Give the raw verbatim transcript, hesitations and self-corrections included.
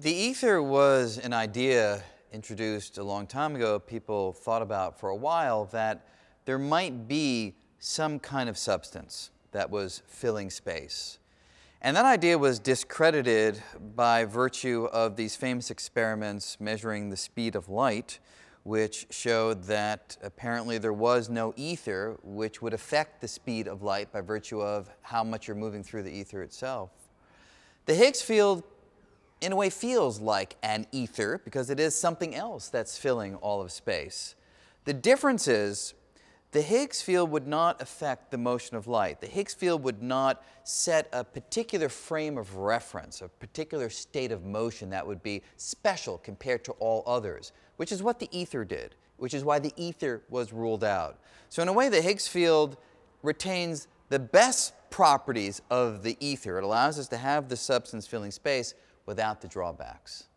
The ether was an idea introduced a long time ago. People thought about for a while that there might be some kind of substance that was filling space. And that idea was discredited by virtue of these famous experiments measuring the speed of light, which showed that apparently there was no ether which would affect the speed of light by virtue of how much you're moving through the ether itself. The Higgs field, in a way, feels like an ether because it is something else that's filling all of space. The difference is, the Higgs field would not affect the motion of light. The Higgs field would not set a particular frame of reference, a particular state of motion that would be special compared to all others, which is what the ether did, which is why the ether was ruled out. So in a way, the Higgs field retains the best properties of the ether. It allows us to have the substance filling space without the drawbacks.